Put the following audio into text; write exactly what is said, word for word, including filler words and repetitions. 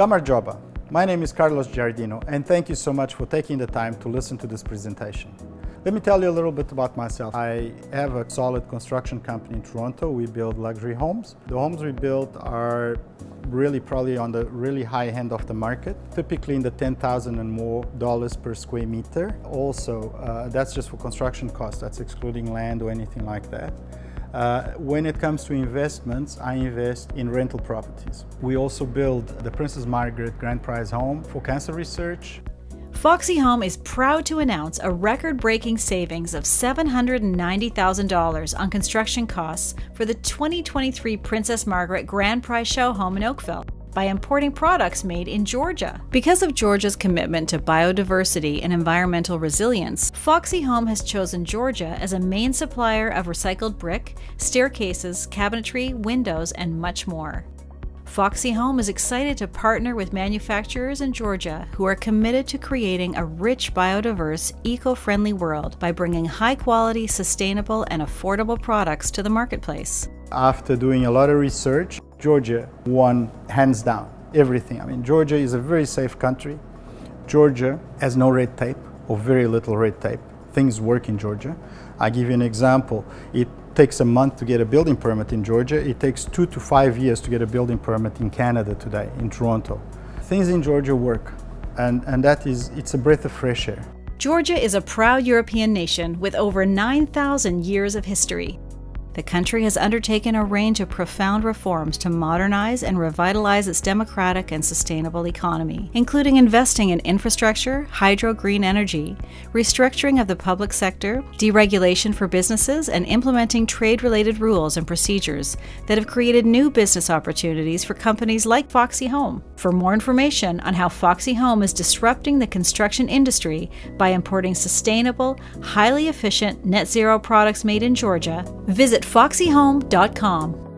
Gamarjoba. My name is Carlos Jardino, and thank you so much for taking the time to listen to this presentation. Let me tell you a little bit about myself. I have a solid construction company in Toronto. We build luxury homes. The homes we build are really probably on the really high end of the market, typically in the ten thousand and more dollars per square meter. Also, uh, that's just for construction costs. That's excluding land or anything like that. Uh, when it comes to investments, I invest in rental properties. We also build the Princess Margaret Grand Prize Home for cancer research. Foxy Home is proud to announce a record-breaking savings of seven hundred ninety thousand dollars on construction costs for the twenty twenty-three Princess Margaret Grand Prize Show home in Oakville by importing products made in Georgia. Because of Georgia's commitment to biodiversity and environmental resilience, Foxy Home has chosen Georgia as a main supplier of recycled brick, staircases, cabinetry, windows, and much more. Foxy Home is excited to partner with manufacturers in Georgia who are committed to creating a rich, biodiverse, eco-friendly world by bringing high-quality, sustainable, and affordable products to the marketplace. After doing a lot of research, Georgia won hands down everything. I mean, Georgia is a very safe country. Georgia has no red tape, or very little red tape. Things work in Georgia. I give you an example. It takes a month to get a building permit in Georgia. It takes two to five years to get a building permit in Canada today, in Toronto. Things in Georgia work, and, and that is, it's a breath of fresh air. Georgia is a proud European nation with over nine thousand years of history. The country has undertaken a range of profound reforms to modernize and revitalize its democratic and sustainable economy, including investing in infrastructure, hydro-green energy, restructuring of the public sector, deregulation for businesses, and implementing trade-related rules and procedures that have created new business opportunities for companies like Foxy Home. For more information on how Foxy Home is disrupting the construction industry by importing sustainable, highly efficient, net-zero products made in Georgia, visit foxy home dot com.